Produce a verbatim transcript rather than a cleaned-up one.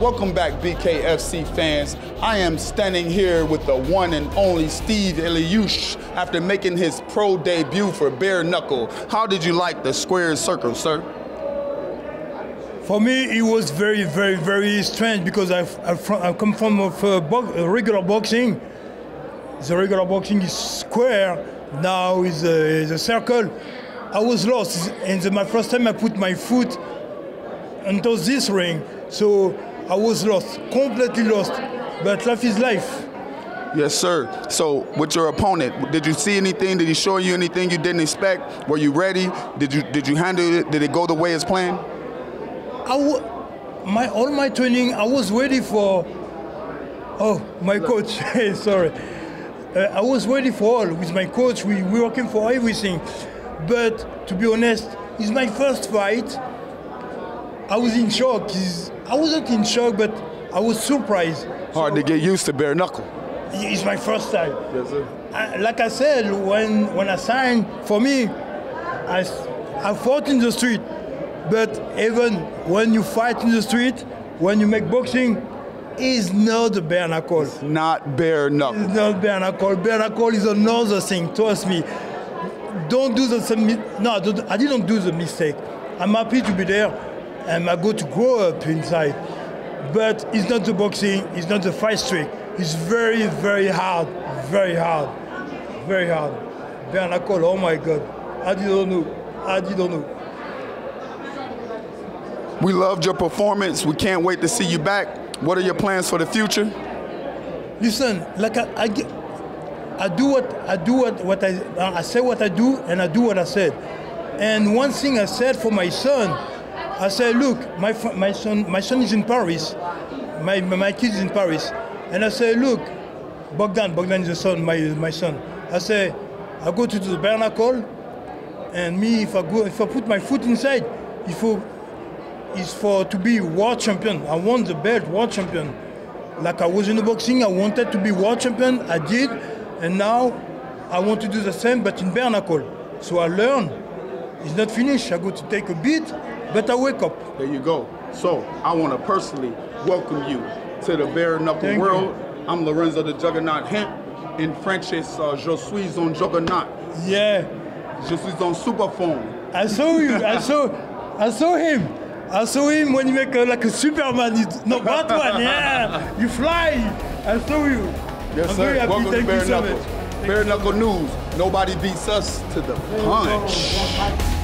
Welcome back, B K F C fans. I am standing here with the one and only Steve Eliush after making his pro debut for Bare Knuckle. How did you like the square circle, sir? For me, it was very, very, very strange because I've, I've, I've come from uh, bo regular boxing. The regular boxing is square, now is a, is a circle. I was lost, and the, my first time I put my foot into this ring, so I was lost, completely lost, but life is life. Yes, sir. So with your opponent, did you see anything? Did he show you anything you didn't expect? Were you ready? Did you, did you handle it? Did it go the way it's planned? I w my, all my training, I was ready for, oh, my coach, sorry. Uh, I was ready for all, with my coach, we were working for everything. But to be honest, it's my first fight. I was in shock. It's, I wasn't in shock, but I was surprised. Hard so, to get used to bare knuckle. It's my first time. Yes, sir. I, like I said, when when I signed, for me, I, I fought in the street. But even when you fight in the street, when you make boxing, it's not the bare knuckle. It's not bare knuckle. It's not bare knuckle. Bare knuckle is another thing. Trust me. Don't do the same. No, I didn't do the mistake. I'm happy to be there, and I go to grow up inside. But it's not the boxing, it's not the fight trick. It's very, very hard, very hard, very hard. Bare knuckle, oh my God. I didn't know, I didn't know. We loved your performance. We can't wait to see you back. What are your plans for the future? Listen, like I, I get, I do what I do what, what I I say what I do, and I do what I said. And one thing I said for my son, I said, look, my my son my son is in Paris, my my kid is in Paris, and I said, look, Bogdan Bogdan is the son, my my son. I say, I go to the bare knuckle, and me if I go if I put my foot inside, if I, it's for to be world champion. I want the belt, world champion. Like I was in the boxing, I wanted to be world champion. I did. And now I want to do the same, but in bare knuckle. So I learn. It's not finished. I go to take a beat, but I wake up. There you go. So I want to personally welcome you to the bare knuckle Thank world. You. I'm Lorenzo the Juggernaut Hint. In French, it's uh, Je suis un juggernaut. Yeah. Je suis un superphone. I saw you. I saw. I saw him. I saw him when you make uh, like a Superman. No, what one? Yeah. You fly. I saw you. Yes, sir. Welcome to Bare Knuckle. Bare Knuckle News. Nobody beats us to the punch.